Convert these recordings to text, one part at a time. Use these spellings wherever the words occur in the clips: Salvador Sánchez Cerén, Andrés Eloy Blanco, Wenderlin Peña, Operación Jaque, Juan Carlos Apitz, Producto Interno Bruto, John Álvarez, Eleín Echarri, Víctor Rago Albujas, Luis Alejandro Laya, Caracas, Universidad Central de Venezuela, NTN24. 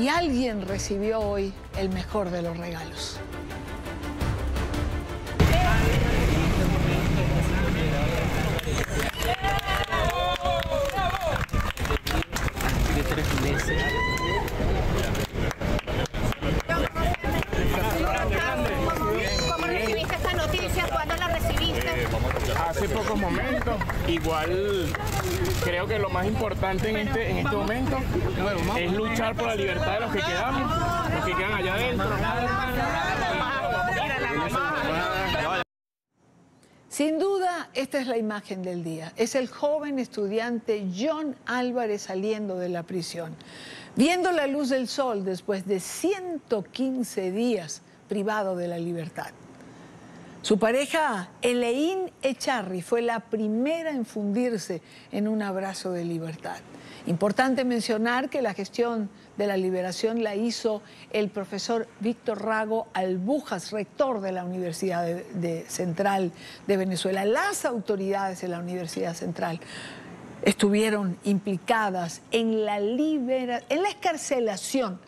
Y alguien recibió hoy el mejor de los regalos. ¿Cómo recibiste esta noticia? ¿Cuándo la recibiste? Hace pocos momentos. Igual creo que lo más importante en este momento es luchar por la libertad de los que quedamos, los que quedan allá adentro. Sin duda, esta es la imagen del día. Es el joven estudiante John Álvarez saliendo de la prisión, viendo la luz del sol después de 115 días privado de la libertad. Su pareja, Eleín Echarri, fue la primera en fundirse en un abrazo de libertad. Importante mencionar que la gestión de la liberación la hizo el profesor Víctor Rago Albujas, rector de la Universidad Central de Venezuela. Las autoridades de la Universidad Central estuvieron implicadas en la excarcelación.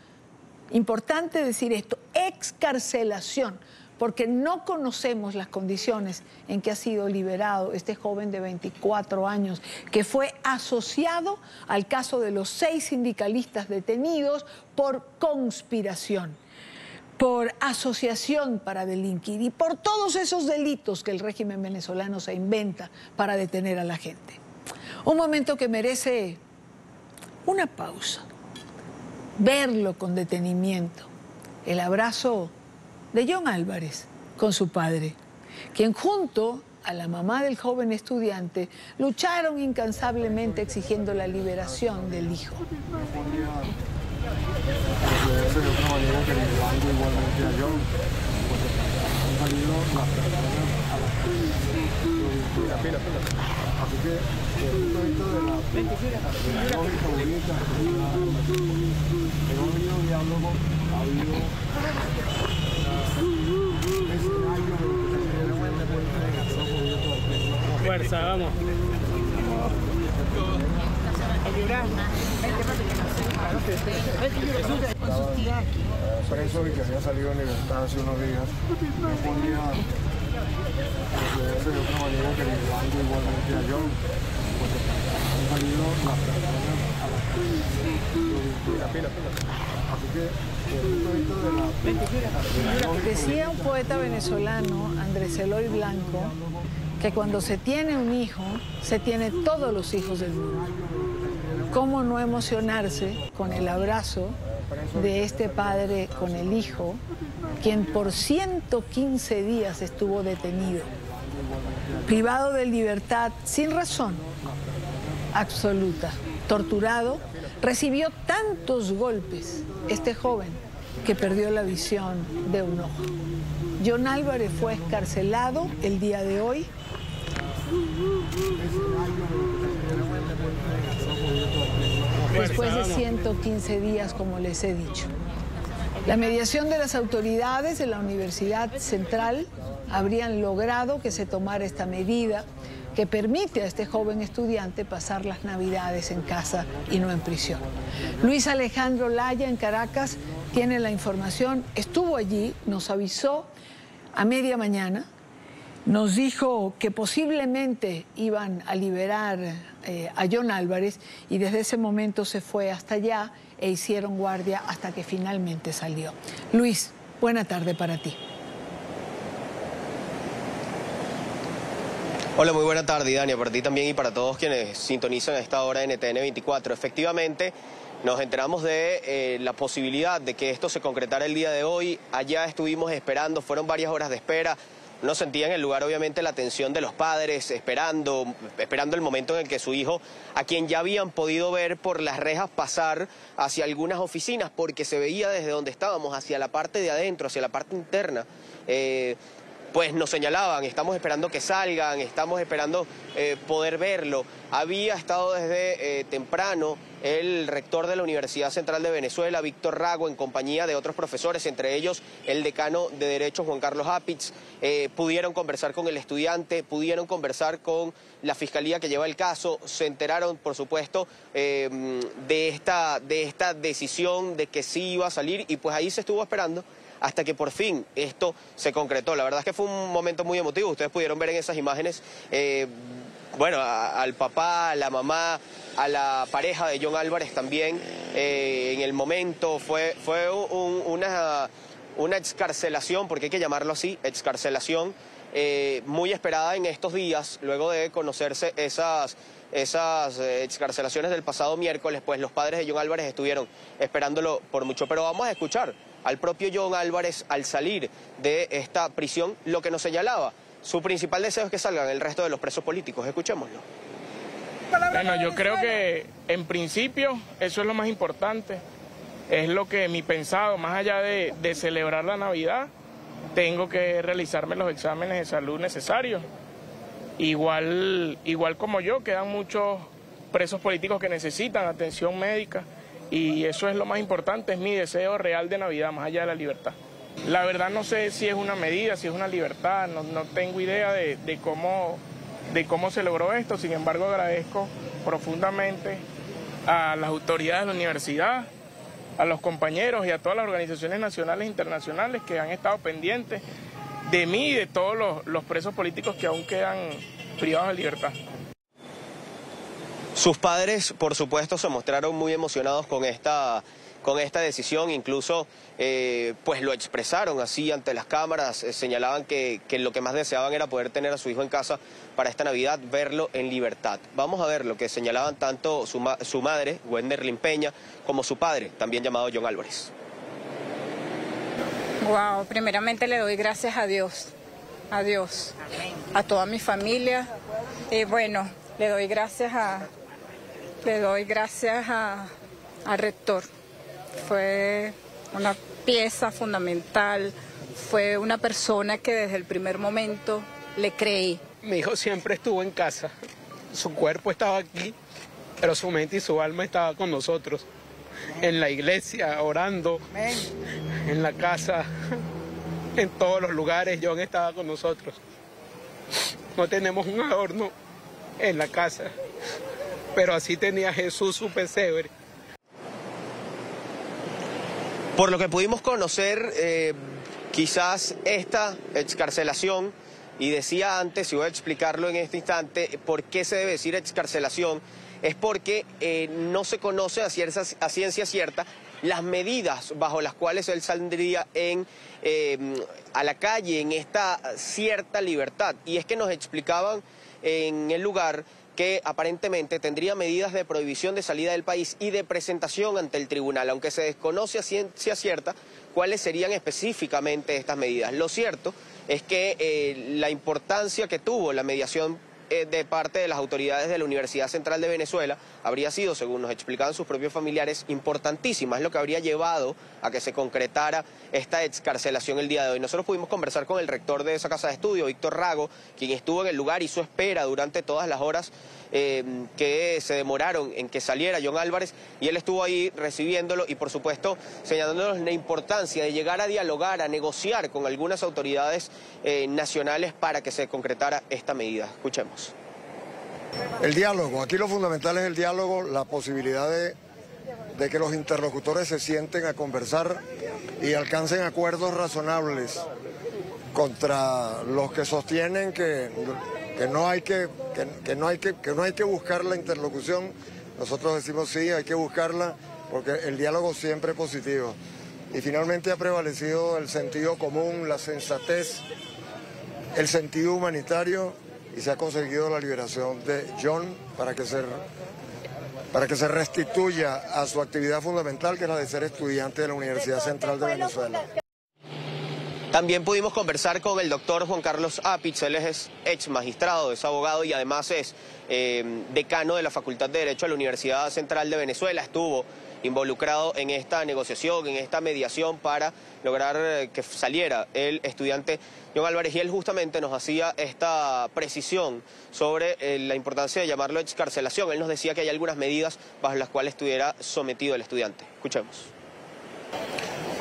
Importante decir esto, excarcelación, porque no conocemos las condiciones en que ha sido liberado este joven de 24 años, que fue asociado al caso de los 6 sindicalistas detenidos por conspiración, por asociación para delinquir y por todos esos delitos que el régimen venezolano se inventa para detener a la gente. Un momento que merece una pausa, verlo con detenimiento, el abrazo de John Álvarez con su padre, quien junto a la mamá del joven estudiante lucharon incansablemente exigiendo la liberación del hijo. Fuerza, vamos. Preso y que había salido en libertad hace unos días, me ponía de otra manera que liberando igualmente a John. Han salido las personas a las 3. Así que decía un poeta venezolano, Andrés Eloy Blanco, que cuando se tiene un hijo, se tiene todos los hijos del mundo. ¿Cómo no emocionarse con el abrazo de este padre con el hijo, quien por 115 días estuvo detenido, privado de libertad sin razón absoluta, torturado? Recibió tantos golpes este joven que perdió la visión de un ojo. John Álvarez fue excarcelado el día de hoy. Después de 115 días, como les he dicho. La mediación de las autoridades de la Universidad Central habrían logrado que se tomara esta medida que permite a este joven estudiante pasar las Navidades en casa y no en prisión. Luis Alejandro Laya en Caracas tiene la información, estuvo allí, nos avisó a media mañana, nos dijo que posiblemente iban a liberar a John Álvarez y desde ese momento se fue hasta allá e hicieron guardia hasta que finalmente salió. Luis, buena tarde para ti. Hola, muy buena tarde, Dani, para ti también y para todos quienes sintonizan a esta hora NTN24. Efectivamente, nos enteramos de la posibilidad de que esto se concretara el día de hoy. Allá estuvimos esperando, fueron varias horas de espera. No sentía en el lugar, obviamente, la atención de los padres, esperando el momento en el que su hijo, a quien ya habían podido ver por las rejas pasar hacia algunas oficinas, porque se veía desde donde estábamos, hacia la parte de adentro, hacia la parte interna. pues nos señalaban, estamos esperando que salgan, estamos esperando poder verlo. Había estado desde temprano el rector de la Universidad Central de Venezuela, Víctor Rago, en compañía de otros profesores, entre ellos el decano de Derecho, Juan Carlos Apitz. Pudieron conversar con el estudiante, pudieron conversar con la fiscalía que lleva el caso. Se enteraron, por supuesto, de esta decisión de que sí iba a salir, y pues ahí se estuvo esperando hasta que por fin esto se concretó. La verdad es que fue un momento muy emotivo. Ustedes pudieron ver en esas imágenes, bueno, al papá, a la mamá, a la pareja de John Álvarez también. En el momento fue una excarcelación, porque hay que llamarlo así, excarcelación, muy esperada en estos días, luego de conocerse esas excarcelaciones del pasado miércoles. Pues los padres de John Álvarez estuvieron esperándolo por mucho. Pero vamos a escuchar al propio John Álvarez al salir de esta prisión, lo que nos señalaba. Su principal deseo es que salgan el resto de los presos políticos. Escuchémoslo. Bueno, yo creo que en principio eso es lo más importante. Es lo que mi pensado, más allá de celebrar la Navidad, tengo que realizarme los exámenes de salud necesarios. Igual como yo, quedan muchos presos políticos que necesitan atención médica. Y eso es lo más importante, es mi deseo real de Navidad, más allá de la libertad. La verdad no sé si es una medida, si es una libertad, no tengo idea de cómo se logró esto. Sin embargo, agradezco profundamente a las autoridades de la universidad, a los compañeros y a todas las organizaciones nacionales e internacionales que han estado pendientes de mí y de todos los presos políticos que aún quedan privados de libertad. Sus padres, por supuesto, se mostraron muy emocionados con esta decisión. Incluso pues lo expresaron así ante las cámaras. Señalaban que lo que más deseaban era poder tener a su hijo en casa para esta Navidad, verlo en libertad. Vamos a ver lo que señalaban tanto su madre, Wenderlin Peña, como su padre, también llamado John Álvarez. Wow, primeramente le doy gracias a Dios, a toda mi familia. Y bueno, le doy gracias al rector. Fue una pieza fundamental, fue una persona que desde el primer momento le creí. Mi hijo siempre estuvo en casa, su cuerpo estaba aquí, pero su mente y su alma estaba con nosotros, en la iglesia, orando, en la casa, en todos los lugares. John estaba con nosotros. No tenemos un adorno en la casa, pero así tenía Jesús su pesebre. Por lo que pudimos conocer, quizás esta excarcelación, y decía antes, y voy a explicarlo en este instante, por qué se debe decir excarcelación, es porque no se conoce a ciencia cierta las medidas bajo las cuales él saldría a la calle en esta cierta libertad. Y es que nos explicaban en el lugar que aparentemente tendría medidas de prohibición de salida del país y de presentación ante el tribunal, aunque se desconoce a ciencia cierta cuáles serían específicamente estas medidas. Lo cierto es que la importancia que tuvo la mediación de parte de las autoridades de la Universidad Central de Venezuela habría sido, según nos explicaban sus propios familiares, importantísima. Es lo que habría llevado a que se concretara esta excarcelación el día de hoy. Nosotros pudimos conversar con el rector de esa casa de estudio, Víctor Rago, quien estuvo en el lugar y hizo espera durante todas las horas que se demoraron en que saliera John Álvarez, y él estuvo ahí recibiéndolo y, por supuesto, señalándonos la importancia de llegar a dialogar, a negociar con algunas autoridades nacionales para que se concretara esta medida. Escuchemos. El diálogo, aquí lo fundamental es el diálogo, la posibilidad de que los interlocutores se sienten a conversar y alcancen acuerdos razonables contra los que sostienen que no hay que buscar la interlocución. Nosotros decimos sí, hay que buscarla, porque el diálogo siempre es positivo. Y finalmente ha prevalecido el sentido común, la sensatez, el sentido humanitario, y se ha conseguido la liberación de John para que se restituya a su actividad fundamental, que es la de ser estudiante de la Universidad Central de Venezuela. También pudimos conversar con el doctor Juan Carlos Apitz. Él es ex magistrado, es abogado y además es decano de la Facultad de Derecho de la Universidad Central de Venezuela. Estuvo involucrado en esta negociación, en esta mediación para lograr que saliera el estudiante John Álvarez. Y él justamente nos hacía esta precisión sobre la importancia de llamarlo excarcelación. Él nos decía que hay algunas medidas bajo las cuales estuviera sometido el estudiante. Escuchemos.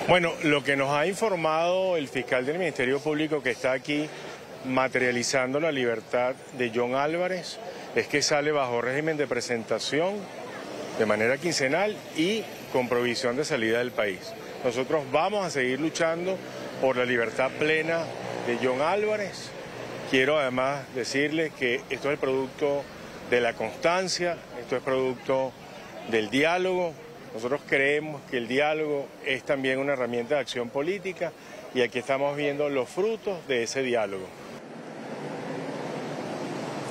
Bueno, lo que nos ha informado el fiscal del Ministerio Público que está aquí materializando la libertad de John Álvarez es que sale bajo régimen de presentación de manera quincenal y con provisión de salida del país. Nosotros vamos a seguir luchando por la libertad plena de John Álvarez. Quiero además decirles que esto es el producto de la constancia, esto es producto del diálogo. Nosotros creemos que el diálogo es también una herramienta de acción política y aquí estamos viendo los frutos de ese diálogo.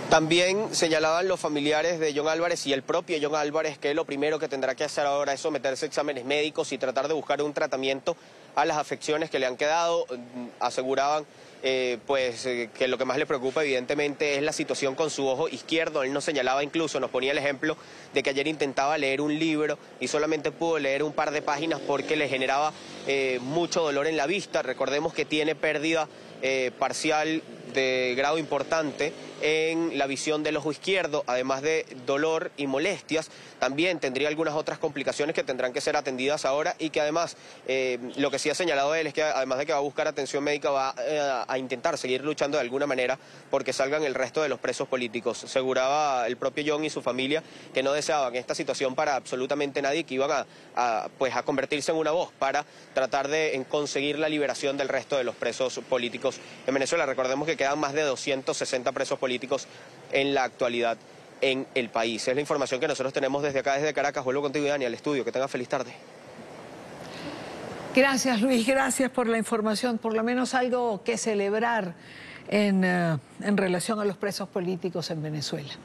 También señalaban los familiares de John Álvarez y el propio John Álvarez que lo primero que tendrá que hacer ahora es someterse a exámenes médicos y tratar de buscar un tratamiento a las afecciones que le han quedado. Aseguraban que lo que más le preocupa evidentemente es la situación con su ojo izquierdo. Él nos señalaba incluso, nos ponía el ejemplo de que ayer intentaba leer un libro y solamente pudo leer un par de páginas porque le generaba mucho dolor en la vista. Recordemos que tiene pérdida parcial de grado importante en la visión del ojo izquierdo, además de dolor y molestias. También tendría algunas otras complicaciones que tendrán que ser atendidas ahora y que además, lo que sí ha señalado él es que además de que va a buscar atención médica, va a intentar seguir luchando de alguna manera porque salgan el resto de los presos políticos. Aseguraba el propio John y su familia que no deseaban esta situación para absolutamente nadie, que iban a convertirse en una voz para tratar de conseguir la liberación del resto de los presos políticos en Venezuela. Recordemos que quedan más de 260 presos políticos en la actualidad en el país. Es la información que nosotros tenemos desde acá, desde Caracas. Vuelvo contigo, Dani, al estudio. Que tenga feliz tarde. Gracias, Luis. Gracias por la información. Por lo menos algo que celebrar en relación a los presos políticos en Venezuela.